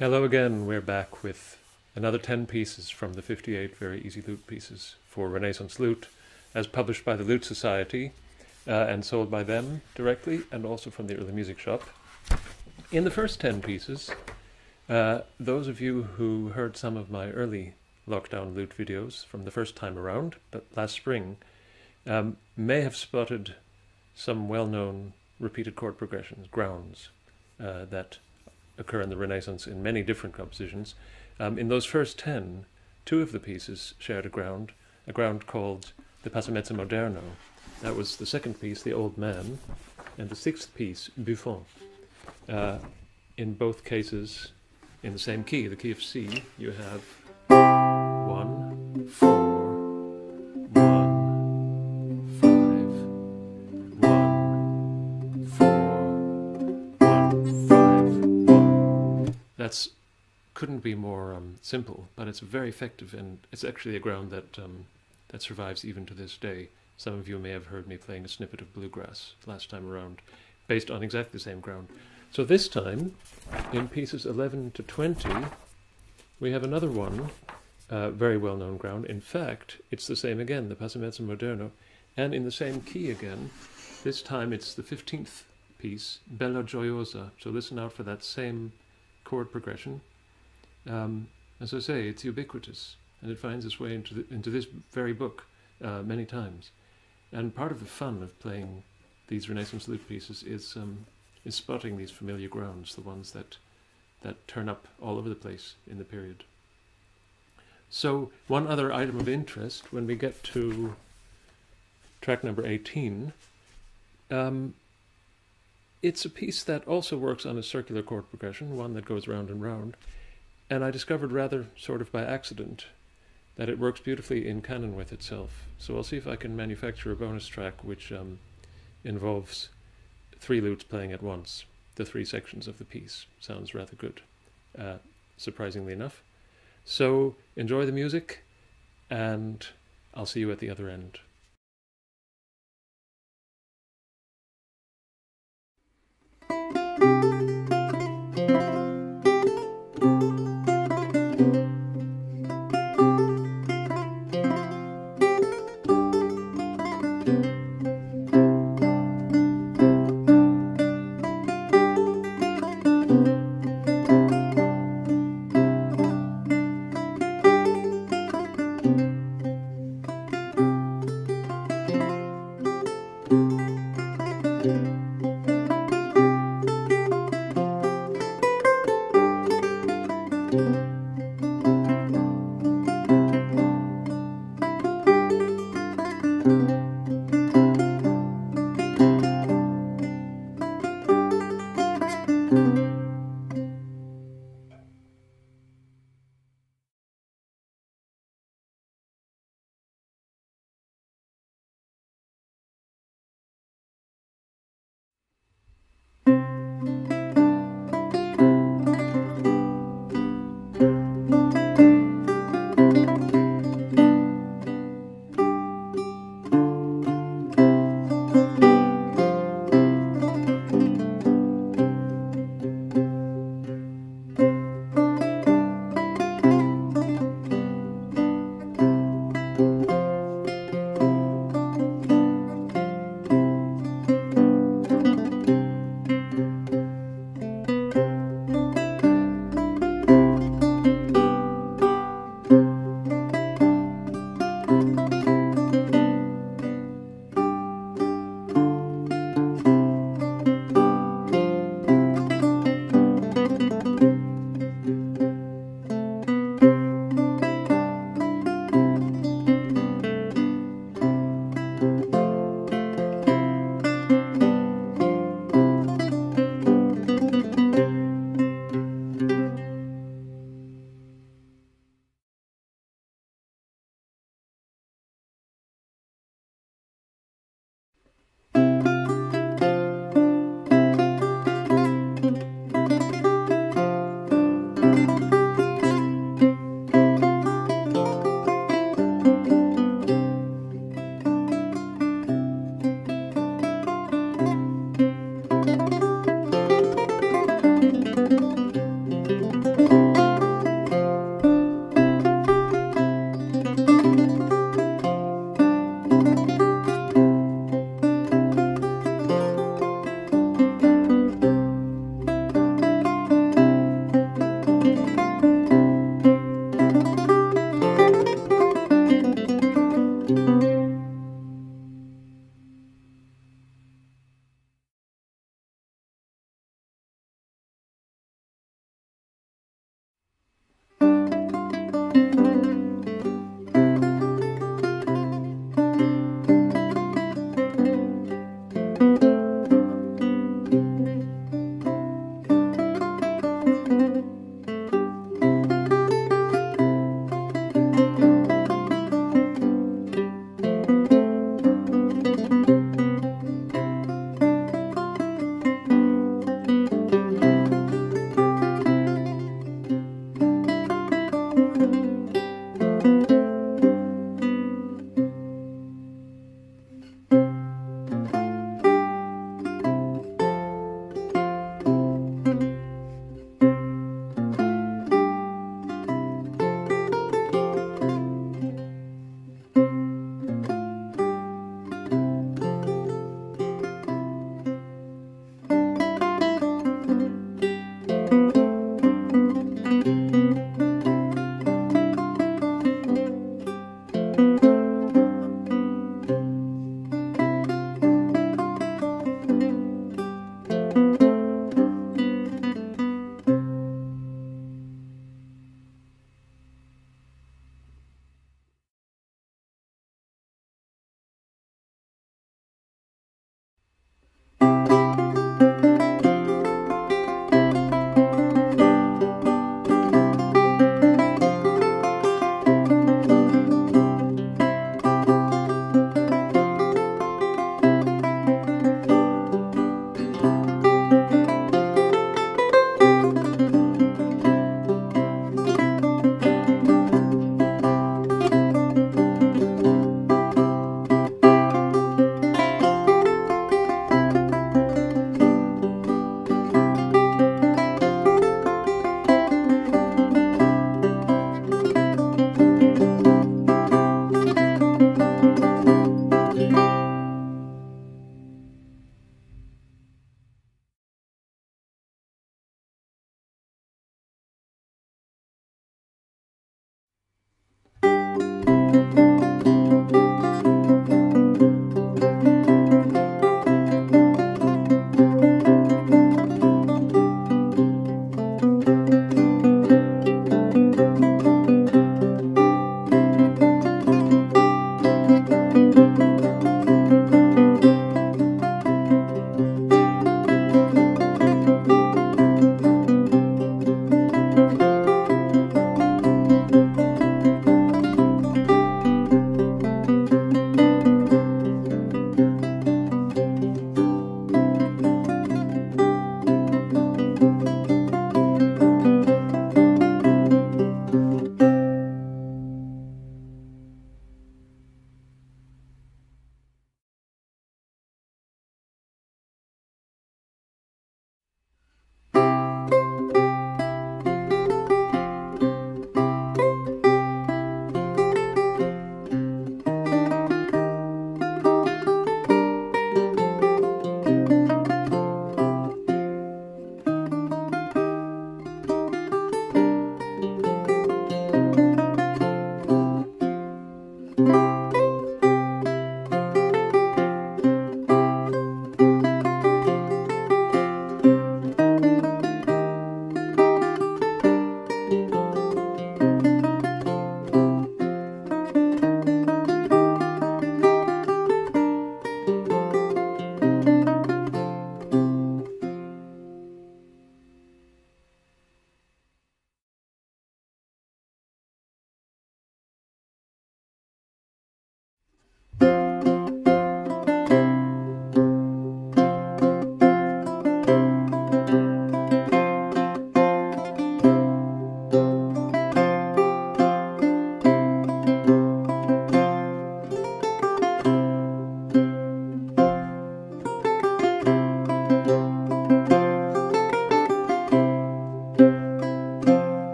Hello again, we're back with another 10 pieces from the 58 very easy lute pieces for Renaissance lute, as published by the Lute Society and sold by them directly, and also from the Early Music Shop. In the first 10 pieces, those of you who heard some of my early lockdown lute videos from the first time around, but last spring, may have spotted some well-known repeated chord progressions, grounds, that occur in the Renaissance in many different compositions. In those first 10, two of the pieces shared a ground called the Passamezzo Moderno. That was the second piece, The Old Man, and the sixth piece, Buffon. In both cases, in the same key, the key of C, you have 1, 4, 1, 5, 1, 4, 1, 5. That couldn't be more simple, but it's very effective, and it's actually a ground that that survives even to this day. Some of you may have heard me playing a snippet of bluegrass last time around, based on exactly the same ground. So this time, in pieces 11 to 20, we have another one, very well-known ground. In fact, it's the same again, the Passamezzo Moderno, and in the same key again. This time it's the 15th piece, Bella Gioiosa. So listen out for that same chord progression. As I say, it's ubiquitous, and it finds its way into this very book many times. And part of the fun of playing these Renaissance lute pieces is spotting these familiar grounds, the ones that turn up all over the place in the period. So one other item of interest, when we get to track number 18, it's a piece that also works on a circular chord progression, one that goes round and round, and I discovered rather sort of by accident that it works beautifully in canon with itself. So I'll see if I can manufacture a bonus track which involves three lutes playing at once, the three sections of the piece. Sounds rather good, surprisingly enough. So enjoy the music, and I'll see you at the other end.